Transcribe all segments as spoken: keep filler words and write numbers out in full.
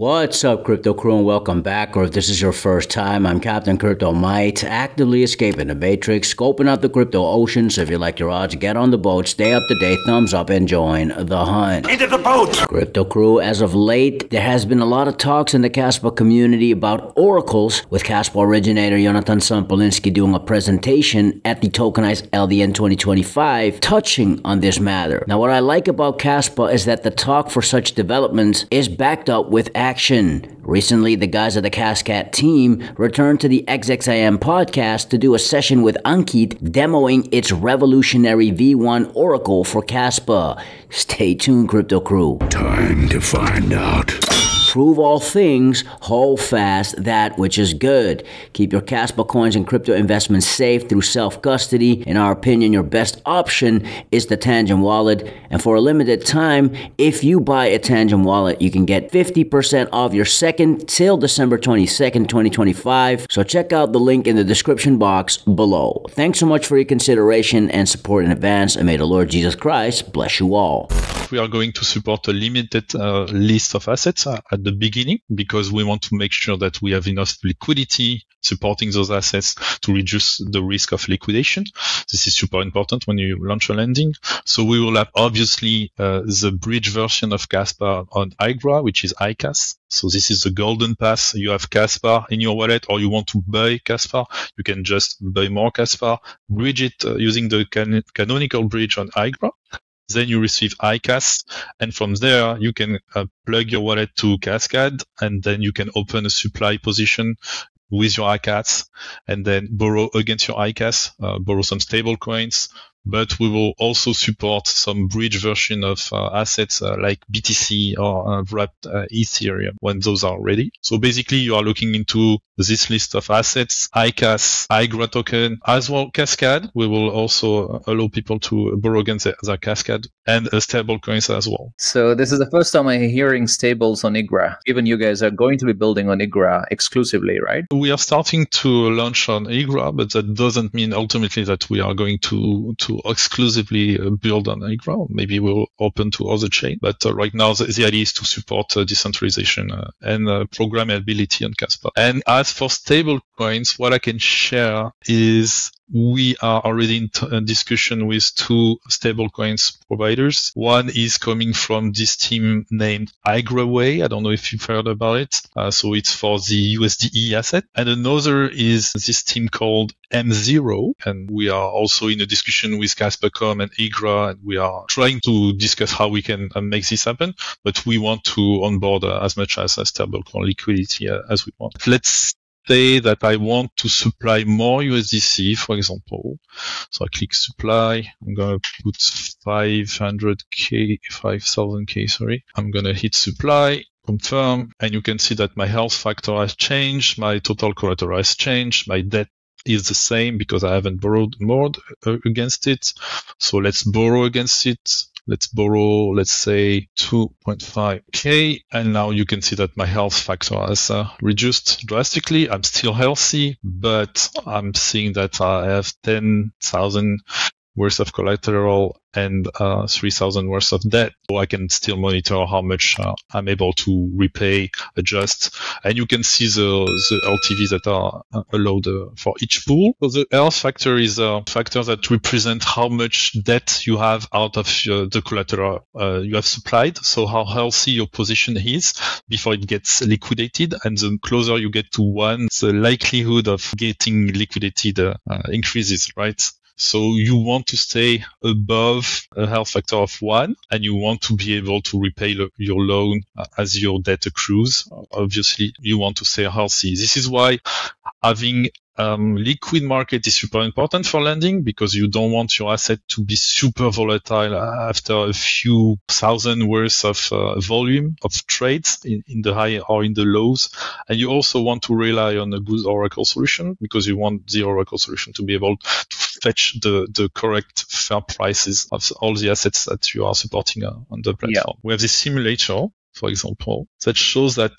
What's up, Crypto Crew, and welcome back. Or if this is your first time, I'm Captain Crypto Might, actively escaping the matrix, scoping out the crypto ocean. So if you like your odds, get on the boat, stay up to date, thumbs up, and join the hunt. Into the boat! Crypto Crew, as of late, there has been a lot of talks in the Kaspa community about oracles, with Kaspa originator Jonathan Sompolinsky doing a presentation at the tokenized L D N twenty twenty-five, touching on this matter. Now, what I like about Kaspa is that the talk for such developments is backed up with action. Action. Recently, the guys of the Cascade team returned to the X X I M podcast to do a session with Ankit demoing its revolutionary V one Oracle for Kaspa. Stay tuned, Crypto Crew. Time to find out. Prove all things, hold fast that which is good. Keep your Kaspa coins and crypto investments safe through self-custody. In our opinion, your best option is the Tangem Wallet. And for a limited time, if you buy a Tangem Wallet, you can get fifty percent off your second till December twenty-second, twenty twenty-five. So check out the link in the description box below. Thanks so much for your consideration and support in advance. And may the Lord Jesus Christ bless you all. We are going to support a limited uh, list of assets uh, at the beginning because we want to make sure that we have enough liquidity supporting those assets to reduce the risk of liquidation. This is super important when you launch a lending. So we will have obviously uh, the bridge version of Kaspa on Igraway, which is I C A S. So this is the golden pass. You have Kaspa in your wallet, or you want to buy Kaspa, you can just buy more Kaspa, bridge it uh, using the can canonical bridge on Igraway. Then you receive I C A S, and from there you can uh, plug your wallet to Cascade, and then you can open a supply position with your I C A S, and then borrow against your I C A S, uh, borrow some stable coins. But we will also support some bridge version of uh, assets uh, like B T C or uh, wrapped uh, Ethereum when those are ready. So basically, you are looking into this list of assets, I C A S, Igra token, as well Cascade. We will also allow people to borrow against their, their Cascade and uh, stable coins as well. So this is the first time I'm hearing stables on Igra. Even you guys are going to be building on Igra exclusively, right? We are starting to launch on Igra, but that doesn't mean ultimately that we are going to, to To exclusively build on Igraway. Maybe we'll open to other chain, but uh, right now the, the idea is to support uh, decentralization uh, and uh, programmability on Kaspa. And as for stable coins, what I can share is we are already in t a discussion with two stablecoins providers. One is coming from this team named Igraway. I don't know if you've heard about it. Uh, so it's for the U S D E asset. And another is this team called M zero. And we are also in a discussion with CasperCom and Igraway. And we are trying to discuss how we can uh, make this happen. But we want to onboard uh, as much as uh, stablecoin liquidity uh, as we want. Let's say that I want to supply more U S D C, for example. So I click supply. I'm going to put five hundred K, five thousand K, sorry. I'm going to hit supply, confirm, and you can see that my health factor has changed, my total collateral has changed, my debt is the same because I haven't borrowed more against it. So let's borrow against it. Let's borrow, let's say, two point five K. And now you can see that my health factor has uh, reduced drastically. I'm still healthy, but I'm seeing that I have ten thousand worth of collateral and uh, three thousand worth of debt. So I can still monitor how much uh, I'm able to repay, adjust. And you can see the, the L T Vs that are allowed uh, for each pool. So the health factor is a factor that represents how much debt you have out of uh, the collateral uh, you have supplied. So how healthy your position is before it gets liquidated. And the closer you get to one, the likelihood of getting liquidated uh, uh, increases, right? So you want to stay above a health factor of one, and you want to be able to repay lo your loan as your debt accrues. Obviously, you want to stay healthy. This is why having Um, liquid market is super important for lending, because you don't want your asset to be super volatile after a few thousand worth of uh, volume of trades in, in the high or in the lows. And you also want to rely on a good Oracle solution, because you want the Oracle solution to be able to fetch the, the correct fair prices of all the assets that you are supporting uh, on the platform. Yeah. We have this simulator, for example, that shows that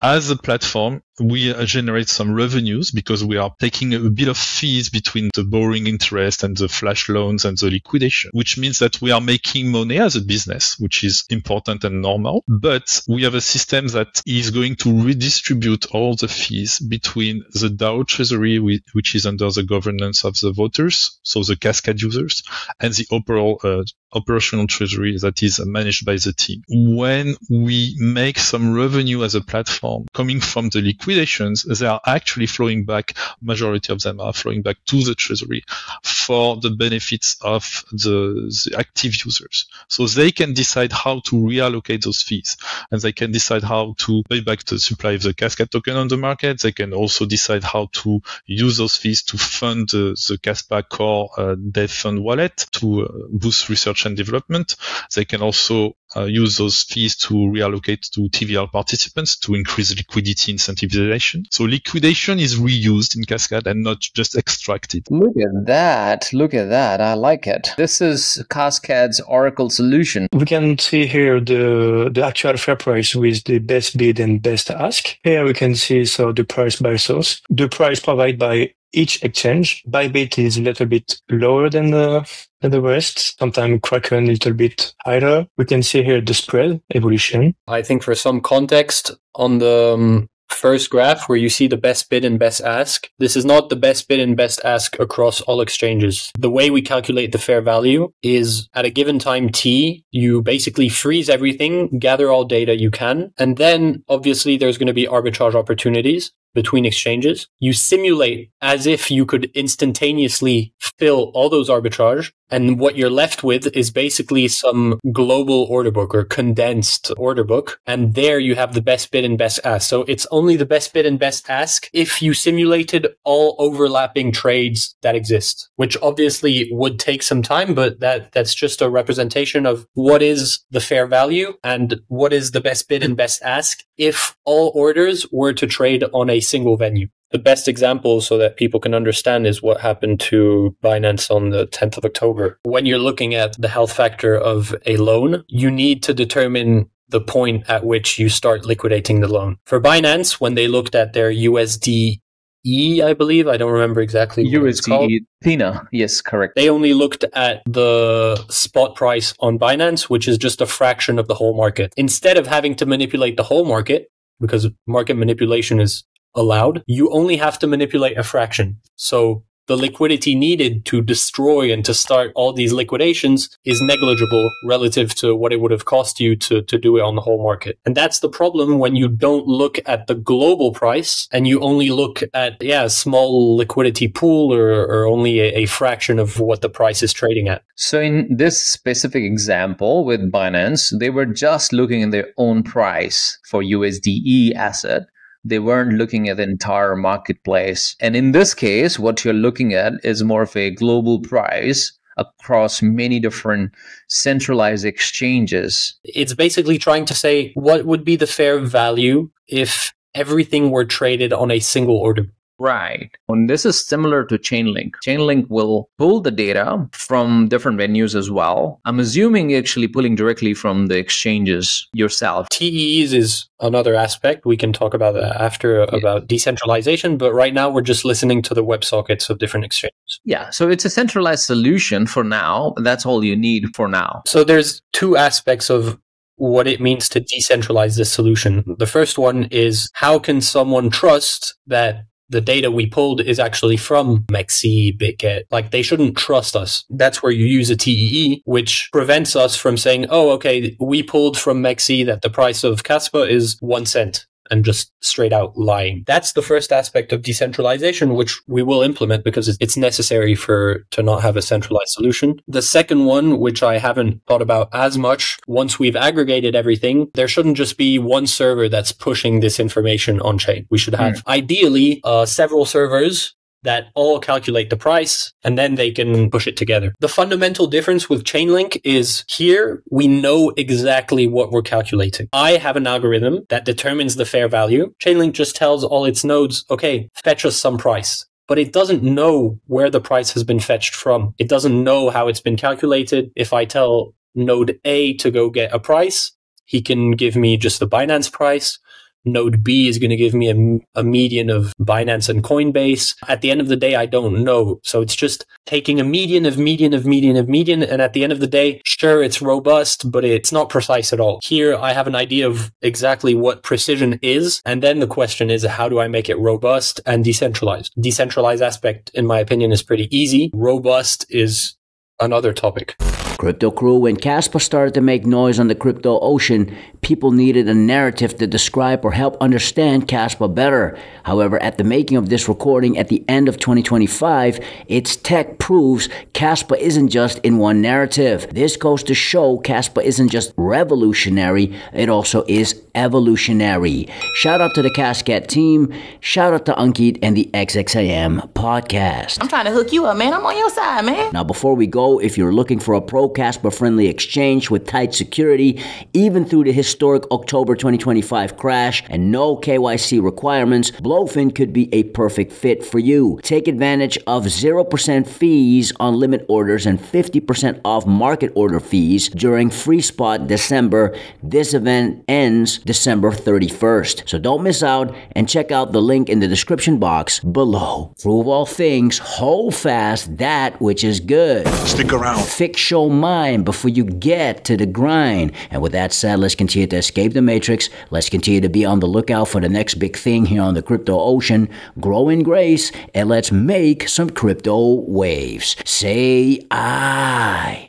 as a platform, we generate some revenues because we are taking a bit of fees between the borrowing interest and the flash loans and the liquidation, which means that we are making money as a business, which is important and normal. But we have a system that is going to redistribute all the fees between the DAO treasury, which is under the governance of the voters, so the Cascade users, and the overall uh, operational treasury that is managed by the team. When we make some revenue as a platform coming from the liquidations, they are actually flowing back, majority of them are flowing back to the treasury for the benefits of the, the active users. So they can decide how to reallocate those fees, and they can decide how to pay back the supply of the Cascade token on the market. They can also decide how to use those fees to fund uh, the Kaspa core uh, dev fund wallet to uh, boost research and development. They can also uh, use those fees to reallocate to T V L participants to increase liquidity incentivization. So liquidation is reused in Cascade and not just extracted. Look at that. Look at that. I like it. This is Cascade's Oracle solution. We can see here the, the actual fair price with the best bid and best ask. Here we can see so the price by source, the price provided by each exchange. Bybit is a little bit lower than the, than the rest. Sometimes Kraken a little bit higher. We can see here the spread evolution. I think for some context on the um, first graph where you see the best bid and best ask, this is not the best bid and best ask across all exchanges. The way we calculate the fair value is at a given time T, you basically freeze everything, gather all data you can, and then obviously there's going to be arbitrage opportunities between exchanges. You simulate as if you could instantaneously fill all those arbitrage, and what you're left with is basically some global order book or condensed order book, and there you have the best bid and best ask. So it's only the best bid and best ask if you simulated all overlapping trades that exist, which obviously would take some time, but that that's just a representation of what is the fair value and what is the best bid and best ask if all orders were to trade on a single venue. The best example so that people can understand is what happened to Binance on the tenth of October. When you're looking at the health factor of a loan, you need to determine the point at which you start liquidating the loan. For Binance, when they looked at their U S D E, I believe, I don't remember exactly what U S D E it's called. Ethena, yes, correct. They only looked at the spot price on Binance, which is just a fraction of the whole market. Instead of having to manipulate the whole market, because market manipulation is allowed, you only have to manipulate a fraction. So the liquidity needed to destroy and to start all these liquidations is negligible relative to what it would have cost you to, to do it on the whole market. And that's the problem when you don't look at the global price and you only look at, yeah, a small liquidity pool or, or only a, a fraction of what the price is trading at. So in this specific example with Binance, they were just looking at their own price for U S D E asset. They weren't looking at the entire marketplace. And in this case, what you're looking at is more of a global price across many different centralized exchanges. It's basically trying to say, what would be the fair value if everything were traded on a single order? Right. And this is similar to Chainlink. Chainlink will pull the data from different venues as well. I'm assuming you're actually pulling directly from the exchanges yourself. T E Es is another aspect. We can talk about that after, yeah, about decentralization. But right now, we're just listening to the WebSockets of different exchanges. Yeah. So it's a centralized solution for now. That's all you need for now. So there's two aspects of what it means to decentralize this solution. The first one is, how can someone trust that the data we pulled is actually from Mexi, BitGet? Like, they shouldn't trust us. That's where you use a T E E, which prevents us from saying, oh, okay, we pulled from Mexi that the price of Kaspa is one cent. And just straight out lying. That's the first aspect of decentralization, which we will implement because it's necessary for to not have a centralized solution. The second one, which I haven't thought about as much, once we've aggregated everything, there shouldn't just be one server that's pushing this information on chain. We should have, mm. ideally, uh, several servers that all calculate the price, and then they can push it together. The fundamental difference with Chainlink is, here we know exactly what we're calculating. I have an algorithm that determines the fair value. Chainlink just tells all its nodes, okay, fetch us some price. But it doesn't know where the price has been fetched from. It doesn't know how it's been calculated. If I tell node A to go get a price, he can give me just the Binance price. Node B is going to give me a, a median of Binance and Coinbase. At the end of the day, I don't know. So it's just taking a median of median of median of median. And at the end of the day, sure, it's robust, but it's not precise at all. Here, I have an idea of exactly what precision is. And then the question is, how do I make it robust and decentralized? Decentralized aspect, in my opinion, is pretty easy. Robust is another topic. Crypto crew, when Kaspa started to make noise on the crypto ocean, people needed a narrative to describe or help understand Kaspa better. However, at the making of this recording at the end of twenty twenty-five, its tech proves Kaspa isn't just in one narrative. This goes to show Kaspa isn't just revolutionary, it also is evolutionary. Shout out to the Cascade team, shout out to Ankit and the X X I M podcast. I'm trying to hook you up, man. I'm on your side, man. Now, before we go, if you're looking for a pro Kaspa friendly exchange with tight security, even through the historic October twenty twenty-five crash and no K Y C requirements, BloFin could be a perfect fit for you. Take advantage of zero percent fees on limit orders and fifty percent off market order fees during Free Spot December. This event ends December thirty-first. So don't miss out and check out the link in the description box below. Prove all things, hold fast that which is good. Stick around. Fix your mind before you get to the grind. And with that said, let's continue to escape the matrix. Let's continue to be on the lookout for the next big thing here on the crypto ocean. Grow in grace and let's make some crypto waves. Say aye.